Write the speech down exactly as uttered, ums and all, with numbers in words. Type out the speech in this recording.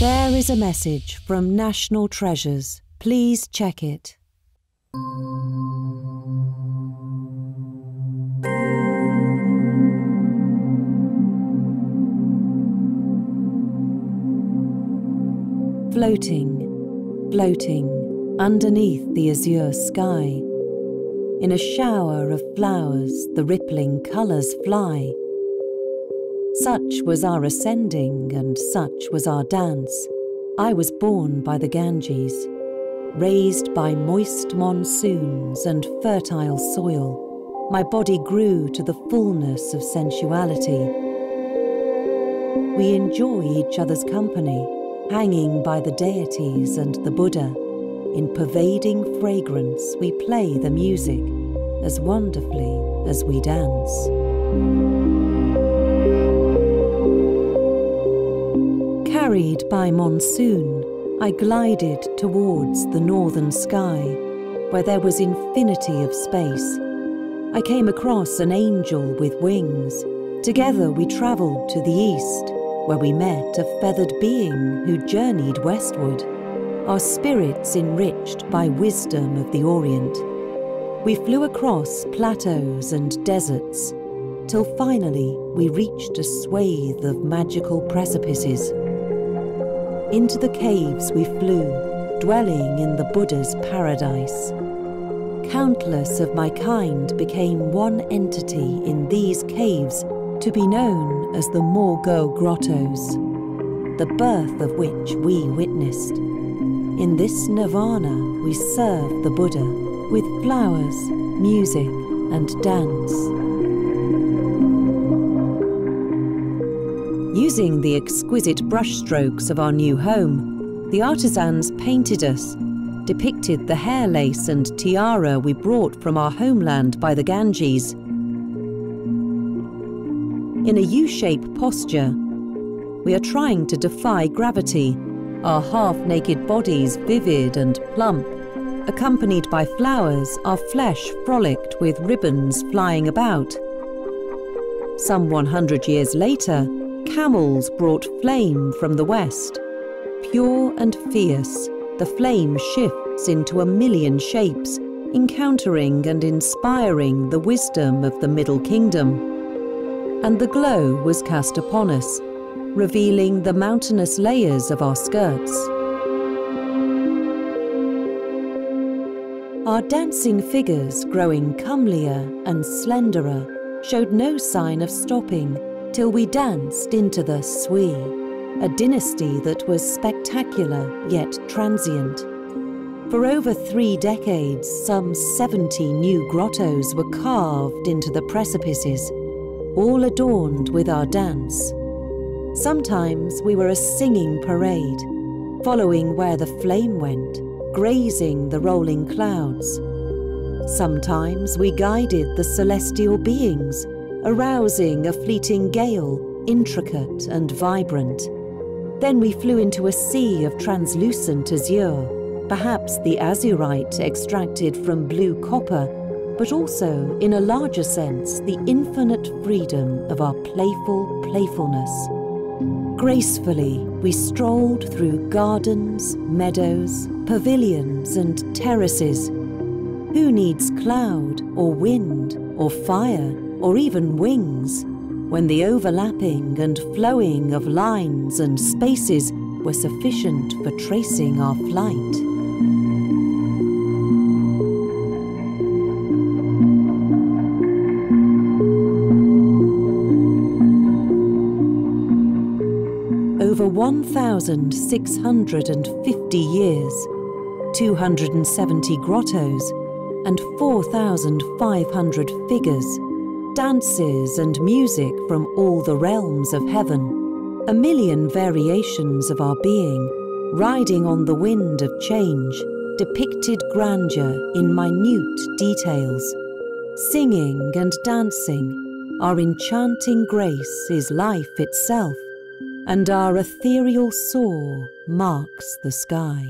There is a message from National Treasures. Please check it. Floating, floating, underneath the azure sky. In a shower of flowers, the rippling colours fly. Such was our ascending, and such was our dance. I was born by the Ganges, raised by moist monsoons and fertile soil. My body grew to the fullness of sensuality. We enjoy each other's company, hanging by the deities and the Buddha. In pervading fragrance, we play the music as wonderfully as we dance. Carried by monsoon, I glided towards the northern sky, where there was infinity of space. I came across an angel with wings. Together we travelled to the east, where we met a feathered being who journeyed westward, our spirits enriched by wisdom of the Orient. We flew across plateaus and deserts, till finally we reached a swathe of magical precipices. Into the caves we flew, dwelling in the Buddha's paradise. Countless of my kind became one entity in these caves, to be known as the Mogao Grottoes, the birth of which we witnessed. In this nirvana, we serve the Buddha with flowers, music, and dance. Using the exquisite brushstrokes of our new home, the artisans painted us, depicted the hair lace and tiara we brought from our homeland by the Ganges. In a U-shaped posture, we are trying to defy gravity, our half-naked bodies vivid and plump. Accompanied by flowers, our flesh frolicked with ribbons flying about. Some one hundred years later, camels brought flame from the west. Pure and fierce, the flame shifts into a million shapes, encountering and inspiring the wisdom of the Middle Kingdom. And the glow was cast upon us, revealing the mountainous layers of our skirts. Our dancing figures, growing comelier and slenderer, showed no sign of stopping till we danced into the Sui, a dynasty that was spectacular yet transient. For over three decades, some seventy new grottos were carved into the precipices, all adorned with our dance. Sometimes we were a singing parade, following where the flame went, grazing the rolling clouds. Sometimes we guided the celestial beings, arousing a fleeting gale, intricate and vibrant. Then we flew into a sea of translucent azure, perhaps the azurite extracted from blue copper, but also, in a larger sense, the infinite freedom of our playful playfulness. Gracefully, we strolled through gardens, meadows, pavilions and terraces. Who needs cloud or wind or fire or even wings, when the overlapping and flowing of lines and spaces were sufficient for tracing our flight? Over one thousand six hundred fifty years, two hundred seventy grottos, and four thousand five hundred figures, dances and music from all the realms of heaven, a million variations of our being, riding on the wind of change, depicted grandeur in minute details. Singing and dancing, our enchanting grace is life itself, and our ethereal soar marks the sky.